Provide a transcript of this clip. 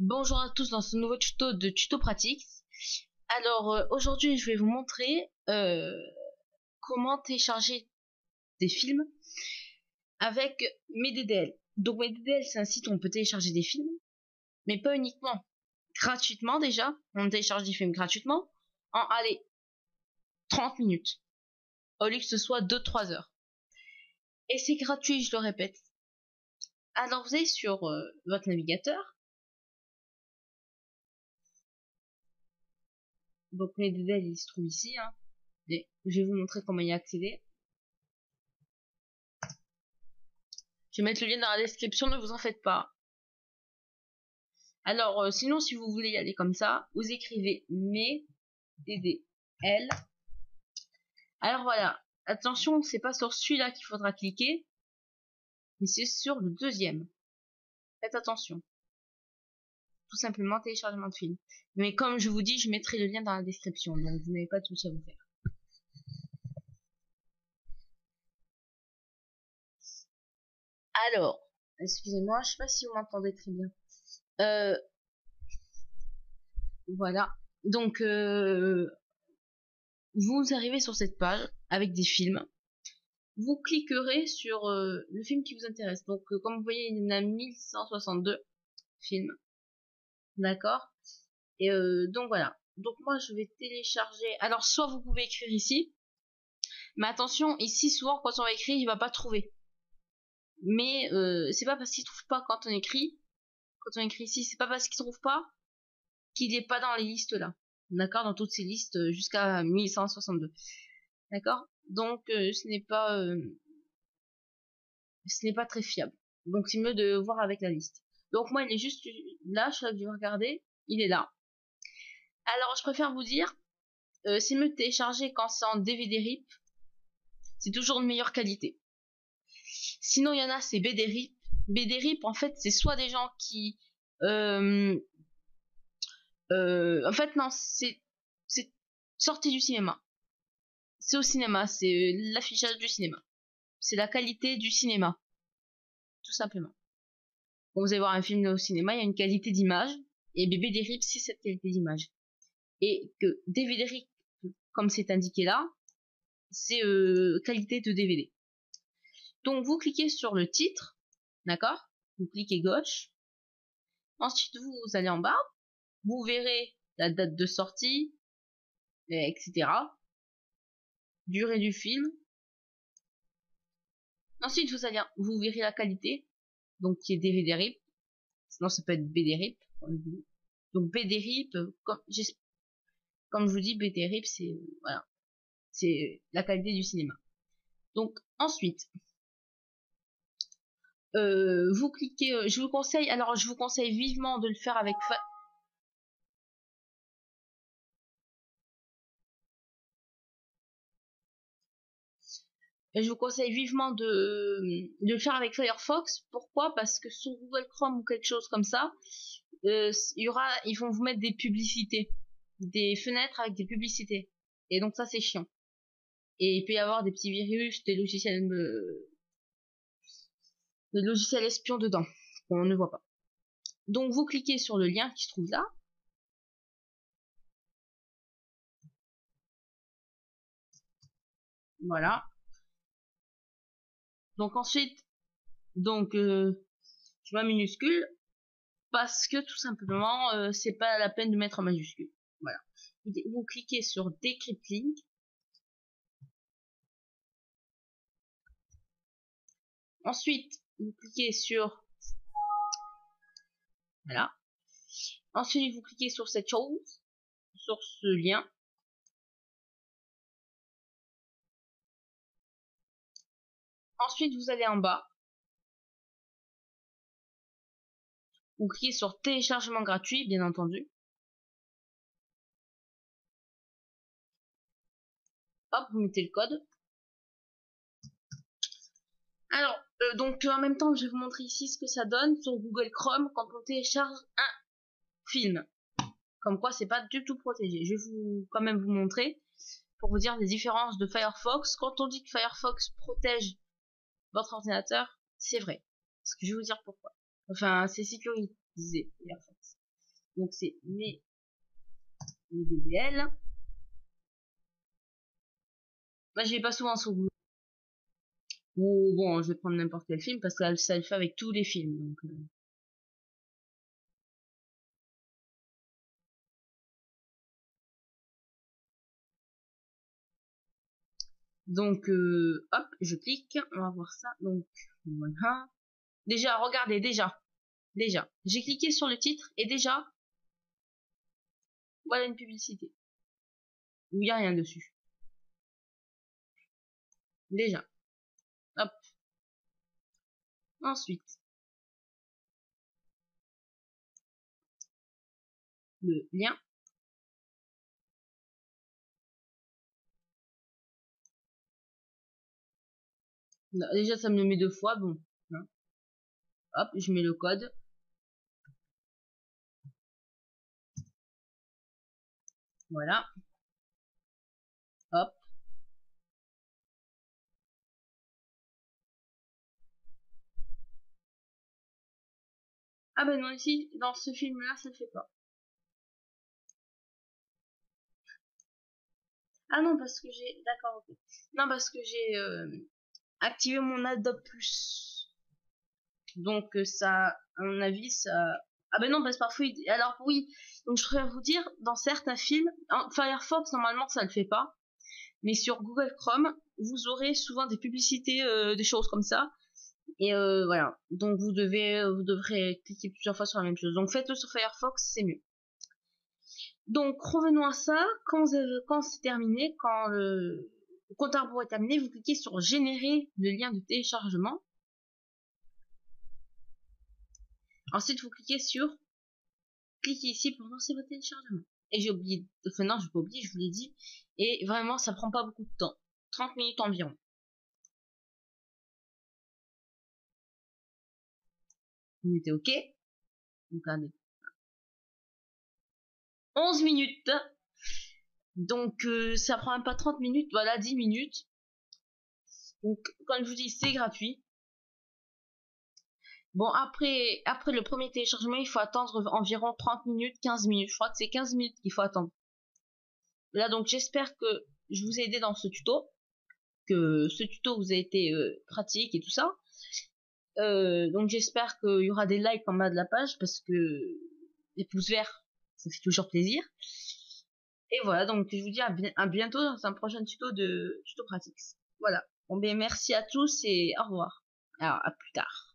Bonjour à tous dans ce nouveau tuto de tuto pratique. Alors aujourd'hui je vais vous montrer comment télécharger des films avec Mes-DDL. Donc Mes-DDL c'est un site où on peut télécharger des films, mais pas uniquement. Gratuitement déjà, on télécharge des films gratuitement en 30 minutes, au lieu que ce soit 2-3 heures. Et c'est gratuit, je le répète. Alors vous allez sur votre navigateur. Donc Mes-DDL il se trouve ici, hein. Et je vais vous montrer comment y accéder. Je vais mettre le lien dans la description, ne vous en faites pas. Alors sinon si vous voulez y aller comme ça, vous écrivez Mes-DDL. Alors voilà, attention, c'est pas sur celui-là qu'il faudra cliquer, mais c'est sur le deuxième. Faites attention. Tout simplement téléchargement de film. Mais comme je vous dis, je mettrai le lien dans la description, donc vous n'avez pas de souci à vous faire. Alors, excusez-moi, je sais pas si vous m'entendez très bien. Voilà. Donc, vous arrivez sur cette page avec des films. Vous cliquerez sur le film qui vous intéresse. Donc, comme vous voyez, il y en a 1162 films. D'accord? Et donc, voilà. Donc, moi, je vais télécharger. Alors, soit vous pouvez écrire ici. Mais attention, ici, souvent, quand on va écrire, il va pas trouver. Mais c'est pas parce qu'il trouve pas quand on écrit. Quand on écrit ici, c'est pas parce qu'il trouve pas qu'il n'est pas dans les listes là. D'accord, dans toutes ces listes jusqu'à 1162. D'accord, donc ce n'est pas très fiable. Donc c'est mieux de voir avec la liste. Donc moi il est juste là, je suis là que je vais regarder, il est là. Alors je préfère vous dire, c'est mieux de télécharger quand c'est en DVD RIP. C'est toujours de meilleure qualité. Sinon il y en a c'est BD RIP. BD RIP, en fait, c'est soit des gens qui... en fait, non, c'est sorti du cinéma. C'est au cinéma, c'est l'affichage du cinéma. C'est la qualité du cinéma. Tout simplement. Quand vous allez voir un film au cinéma, il y a une qualité d'image. Et BD RIP, c'est cette qualité d'image. Et que DVD RIP, comme c'est indiqué là, c'est qualité de DVD. Donc, vous cliquez sur le titre. D'accord? Vous cliquez gauche. Ensuite, vous allez en bas. Vous verrez la date de sortie, etc. Durée du film. Ensuite, vous verrez la qualité. Donc, qui est DVD RIP. Sinon, ça peut être BD RIP. Donc, BD RIP, comme je vous dis, BD RIP, c'est, voilà. C'est la qualité du cinéma. Donc, ensuite. Vous cliquez, je vous conseille vivement de le faire avec Firefox. Pourquoi? Parce que sur Google Chrome ou quelque chose comme ça, ils vont vous mettre des publicités, des fenêtres avec des publicités, et donc ça c'est chiant. Et il peut y avoir des petits virus, des logiciels le logiciel espion dedans, on ne voit pas. Donc vous cliquez sur le lien qui se trouve là. Voilà. Donc ensuite, je mets minuscule parce que tout simplement c'est pas la peine de mettre en majuscule. Voilà. Vous cliquez sur Decrypt Link. Ensuite vous cliquez sur voilà. Ensuite vous cliquez sur cette chose, sur ce lien. Ensuite vous allez en bas. Vous cliquez sur téléchargement gratuit, bien entendu. Hop, vous mettez le code. Alors, en même temps, je vais vous montrer ici ce que ça donne sur Google Chrome quand on télécharge un film. Comme quoi, c'est pas du tout protégé. Je vais quand même vous montrer pour vous dire les différences de Firefox. Quand on dit que Firefox protège votre ordinateur, c'est vrai. Parce que je vais vous dire pourquoi. Enfin, c'est sécurisé, Firefox. Donc c'est Mes-DDL. Moi, je vais pas souvent sur Google. Ou bon, je vais prendre n'importe quel film parce que ça le fait avec tous les films. Donc, hop, je clique, on va voir ça. Donc, voilà. Déjà, regardez, déjà. J'ai cliqué sur le titre et déjà, voilà une publicité. Où il n'y a rien dessus. Déjà. Hop. Ensuite. Le lien. Déjà, ça me le met deux fois, bon. Hein. Hop, je mets le code. Voilà. Hop. Ah ben non, ici, dans ce film-là, ça le fait pas. Ah non, parce que j'ai... D'accord, ok. Non, parce que j'ai... activer mon Adobe Plus, donc ça, à mon avis, ça... Ah ben non, parce que parfois, alors oui, donc je pourrais vous dire, dans certains films, Firefox normalement ça le fait pas, mais sur Google Chrome vous aurez souvent des publicités, des choses comme ça, et voilà, donc vous devrez cliquer plusieurs fois sur la même chose, donc faites-le sur Firefox, c'est mieux. Donc revenons à ça. Quand c'est terminé, quand le compte à rebours est terminé, vous cliquez sur générer le lien de téléchargement. Ensuite, vous cliquez sur cliquez ici pour lancer votre téléchargement. Et j'ai oublié, enfin non, je n'ai pas oublié, je vous l'ai dit. Et vraiment, ça prend pas beaucoup de temps. 30 minutes environ. Vous mettez OK. Regardez. 11 minutes. Donc ça prend même pas 30 minutes, voilà 10 minutes. Donc comme je vous dis, c'est gratuit. Bon, après le premier téléchargement, il faut attendre environ 30 minutes, 15 minutes. Je crois que c'est 15 minutes qu'il faut attendre. Là donc j'espère que je vous ai aidé dans ce tuto, que ce tuto vous a été pratique et tout ça. Donc j'espère qu'il y aura des likes en bas de la page parce que les pouces verts, ça fait toujours plaisir. Et voilà, donc je vous dis à bientôt dans un prochain tuto de Tuto Pratics. Voilà. Bon ben merci à tous et au revoir. Alors à plus tard.